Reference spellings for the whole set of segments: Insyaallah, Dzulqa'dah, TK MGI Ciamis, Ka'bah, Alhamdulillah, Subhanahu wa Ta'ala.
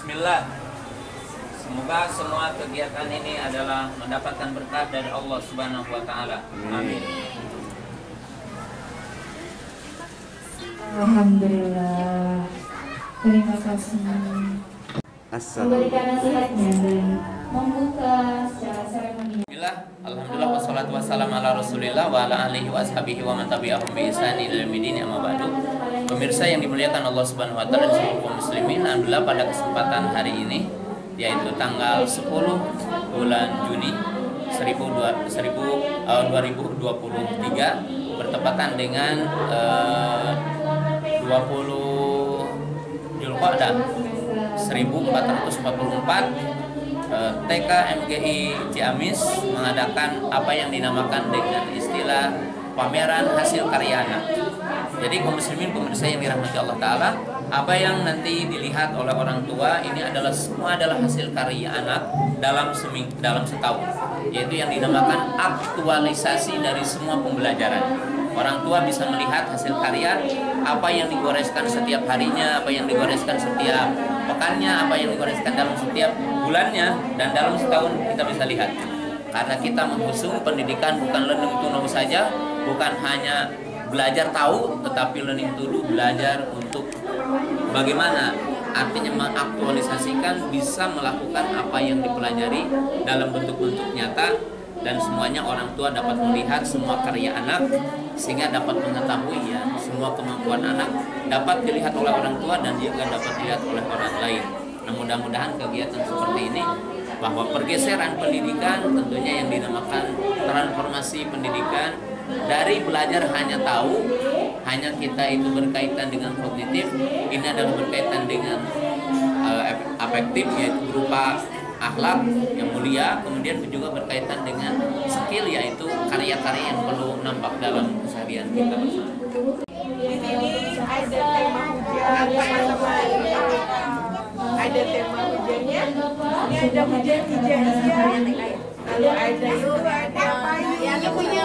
Bismillah. Semoga semua kegiatan ini adalah mendapatkan berkat dari Allah Subhanahu wa Ta'ala. Amin. Alhamdulillah. Terima kasih. Memberikan nasihatnya dan membuka secara seremonial. Alhamdulillah wassalatu wassalamu ala Rasulillah wa ala alihi wa ashabihi wa man tabi'ahum bi ihsani ila yaumil din, amma ba'du. Pemirsa yang dimuliakan Allah Subhanahu wa Ta'ala dan seluruh muslimin, alhamdulillah pada kesempatan hari ini yaitu tanggal 10 bulan Juni 2023 bertepatan dengan 20 Dzulqa'dah 1444 TK MGI Ciamis mengadakan apa yang dinamakan dengan istilah pameran hasil karya anak. Jadi kaum muslimin pemirsa yang dirahmati Allah Ta'ala, apa yang nanti dilihat oleh orang tua ini adalah semua adalah hasil karya anak dalam setahun, yaitu yang dinamakan aktualisasi dari semua pembelajaran. Orang tua bisa melihat hasil karya, apa yang digoreskan setiap harinya, apa yang digoreskan setiap pekannya, apa yang digoreskan dalam setiap bulannya, dan dalam setahun kita bisa lihat. Karena kita mengusung pendidikan bukan learning to know saja, bukan hanya belajar tahu, tetapi learning to do, belajar untuk bagaimana, artinya mengaktualisasikan, bisa melakukan apa yang dipelajari dalam bentuk-bentuk nyata, dan semuanya orang tua dapat melihat semua karya anak sehingga dapat mengetahui ya semua kemampuan anak dapat dilihat oleh orang tua dan juga dapat dilihat oleh orang lain. Nah, mudah-mudahan kegiatan seperti ini bahwa pergeseran pendidikan tentunya yang dinamakan transformasi pendidikan dari belajar hanya tahu, hanya kita itu berkaitan dengan kognitif, ini adalah berkaitan dengan afektif yaitu berupa akhlak yang mulia, kemudian juga berkaitan dengan skill yaitu karya-karya yang perlu nampak dalam keseharian kita bersama. Di sini ada tema hujan, teman-teman. Ada tema hujannya. Ini ada hujan hujan, lalu ada itu ada yang punya,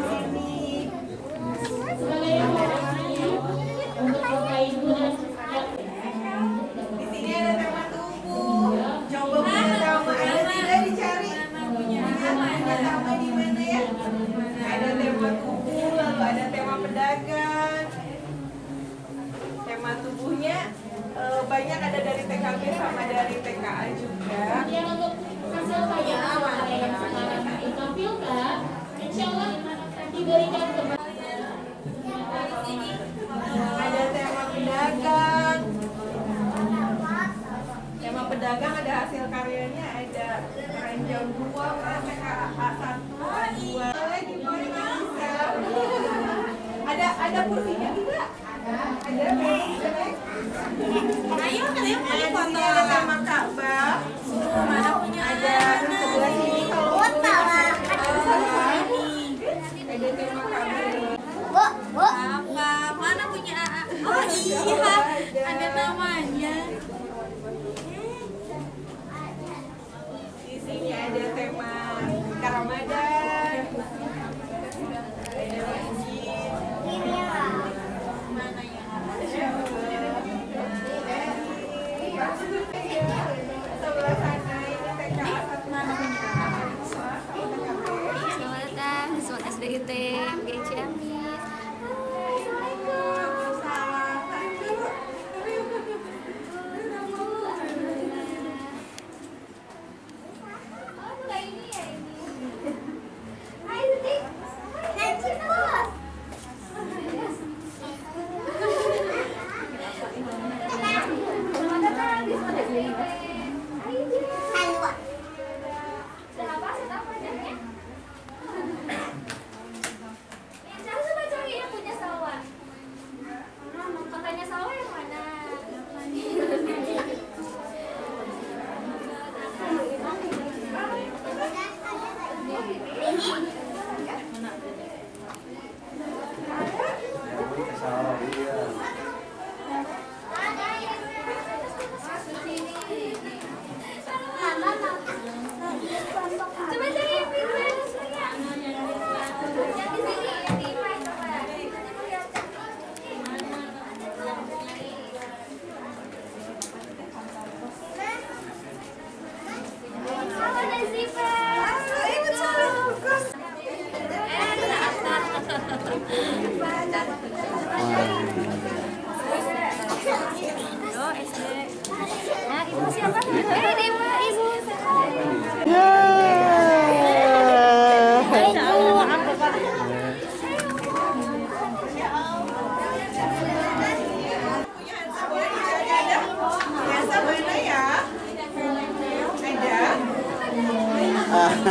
sini. Banyak ada dari TKB sama dari TKA juga. Yang untuk hasil karya anak yang sekarang ditampilkan, insyaallah diberikan kembali. Ada tema pedagang. Tema pedagang ada hasil karyanya, ada ranjang 2, TKA 1, 2. Ada kursinya juga. Ayo ada tema Ka'bah. Mana punya ada sebelah sini keluar lah. Ada tema Ka'bah. Apa? Mana punya AA? Oh iya, ada namanya. Di sini ada tema Ramadan. Assalamualaikum.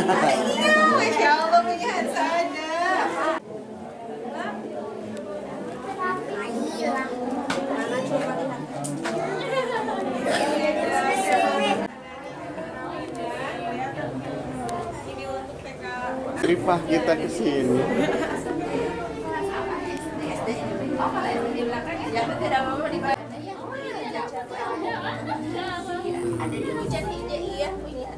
Iya, Masya Allah punya Hansa ada. Terima kita ke sini. Ada di hujan hijau ya punya.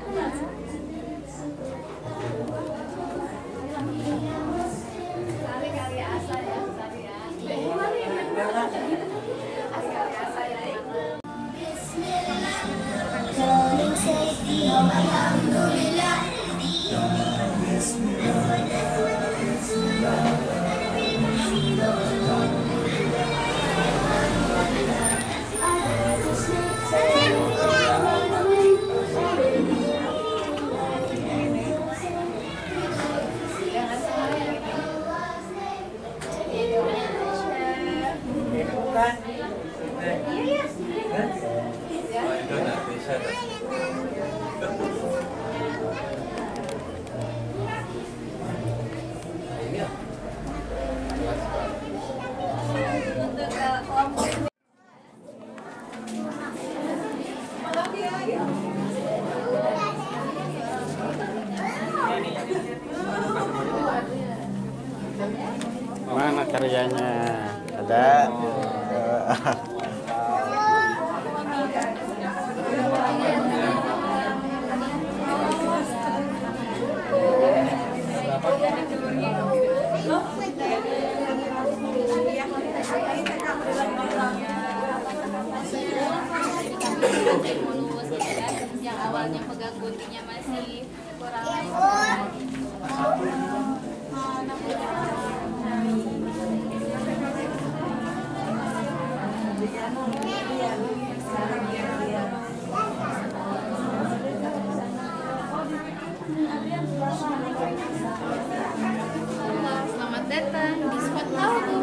Mana karyanya? Ada. Yang awalnya pegang guntingnya masih kurang Selamat datang di spot baru.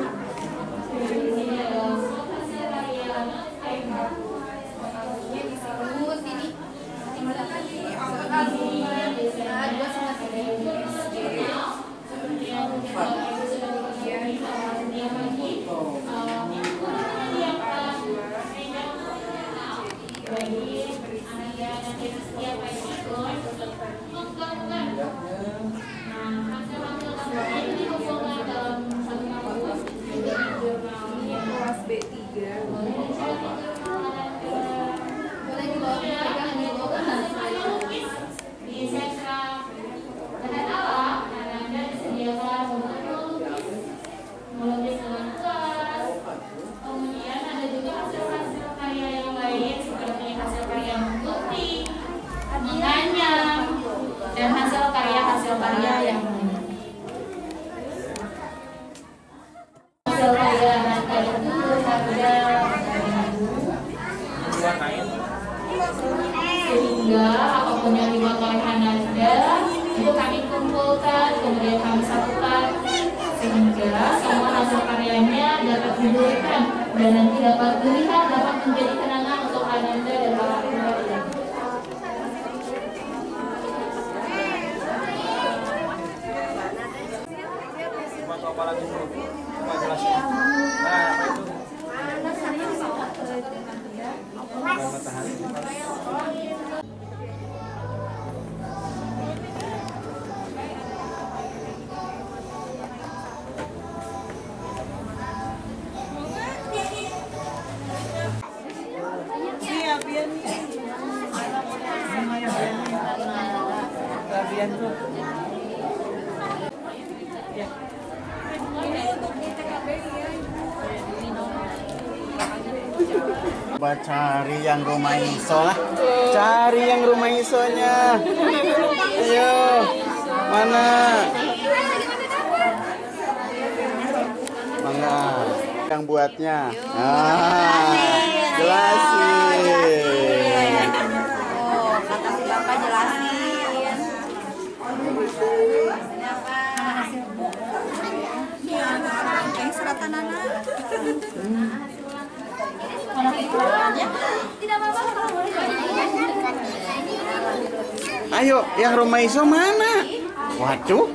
Sehingga apapun yang dibuat oleh Ananda itu kami kumpulkan, kemudian kami satukan, sehingga semua hasil karyanya dapat diberikan dan nanti dapat dilihat, dapat menjadi kenangan untuk Ananda dan para keluarga. Cari yang rumah iso lah, cari yang rumah isonya. Ayo, mana? Mana? Yang buatnya? Ah, jelasin. Ayo, yang Romaiso mana? Waduh.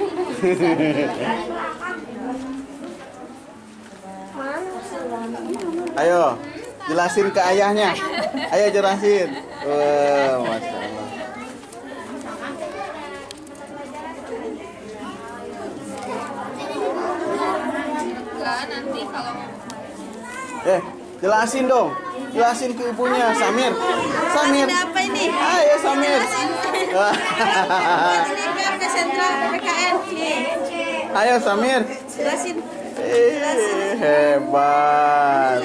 Ayo, jelasin ke ayahnya. Ayo jelasin. Wow, Masya Allah. Jelasin dong. Jelasin ke ibunya, Samir. Samir. Apa ini? Ayo Samir. Ayo Samir. Jelasin. Hebat.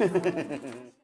Hehehe